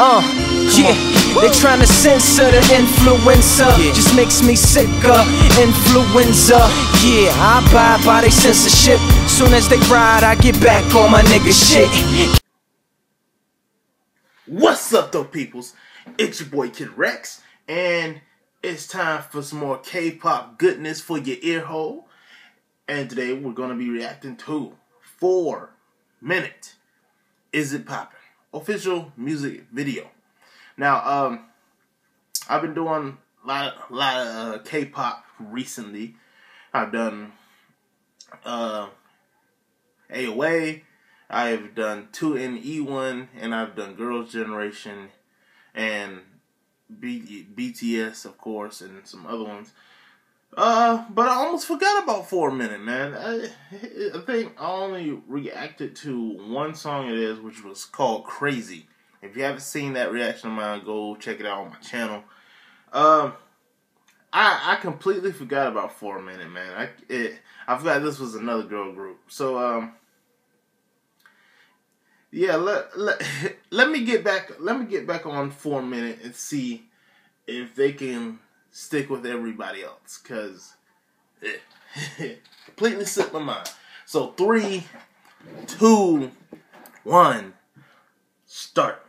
They tryna censor the influencer, just makes me sicker, influenza. Yeah, I abide by they censorship. Soon as they ride, I get back on my nigga shit. What's up though, peoples? It's your boy Kid Rex, and it's time for some more K-pop goodness for your ear hole. And today we're gonna be reacting to 4 Minute Is It Poppin'? Official music video. Now, I've been doing a lot of K-pop recently. I've done AOA, I've done 2NE1, and I've done Girls' Generation, and BTS, of course, and some other ones. But I almost forgot about 4 Minute, man. I think I only reacted to one song of theirs, which was called Crazy. If you haven't seen that reaction of mine, go check it out on my channel. I completely forgot about 4 Minute, man. I forgot this was another girl group. So, yeah, let me get back on 4 Minute and see if they can stick with everybody else, cause it completely slipped my mind. So 3, 2, 1, start.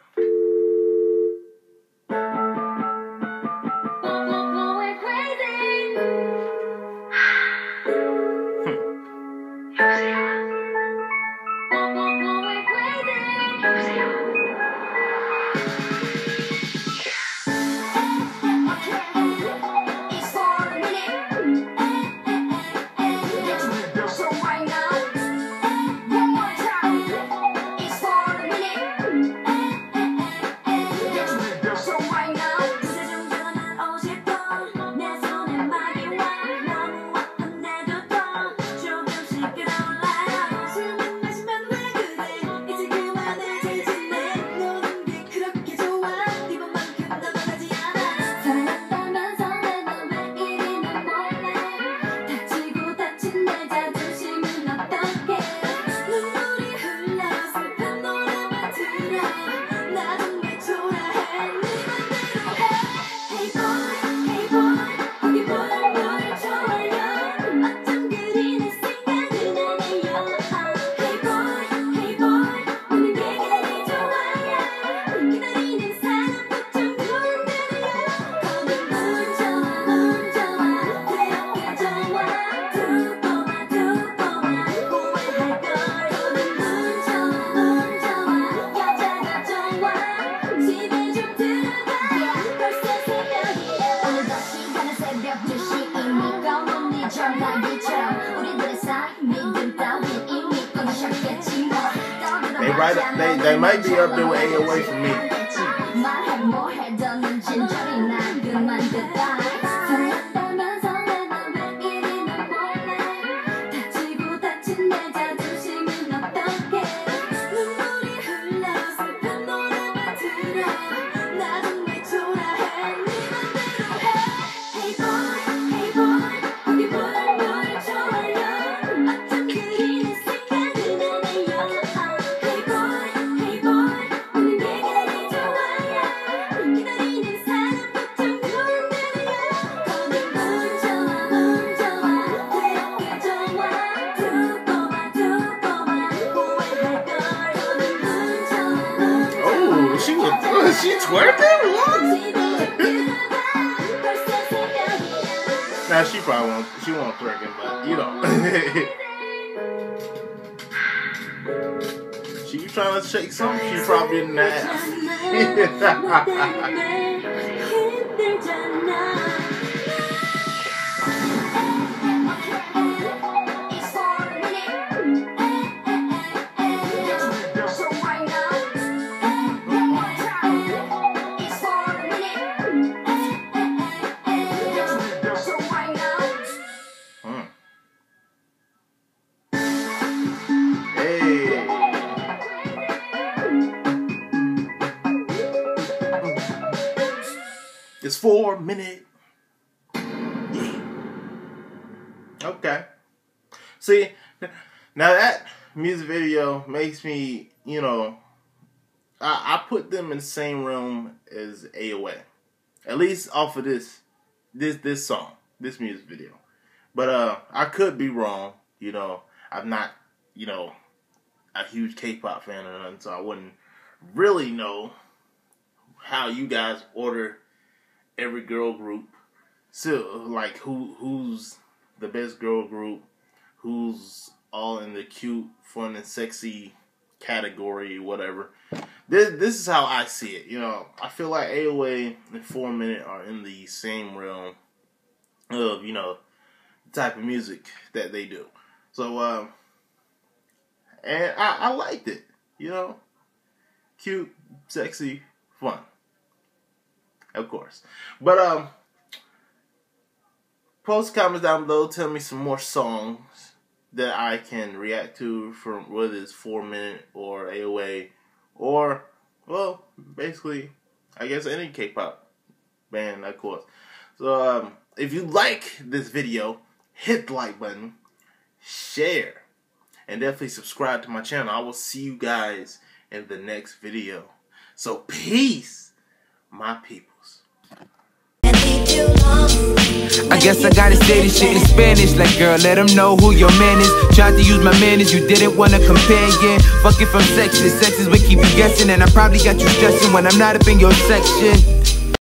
They might be up there with AOA for me. She twerking? What? Nah, she won't twerking, but you know. She trying to shake something, she probably not. It's 4 minute. Okay. See, now that music video makes me, you know, I put them in the same realm as AOA, at least off of this song, this music video. But I could be wrong. You know, I'm not, you know, a huge K-pop fan or nothing, so I wouldn't really know how you guys order every girl group. So, like, who's the best girl group? Who's all in the cute, fun, and sexy category, whatever. This is how I see it. You know, I feel like AOA and 4Minute are in the same realm of, you know, the type of music that they do. So, and I liked it. You know, cute, sexy, fun, of course. But post comments down below. Tell me some more songs that I can react to from whether it's 4Minute or AOA or, well, basically, I guess any K-pop band, of course. So if you like this video, hit the like button, share, and definitely subscribe to my channel. I will see you guys in the next video. So peace, my peoples. I guess I gotta say this shit in Spanish. Like, girl, let them know who your man is. Tried to use my manners, you didn't want to compare, yeah. Fuck it, from sex to sex is what keep you guessing. And I probably got you stressing when I'm not up in your section.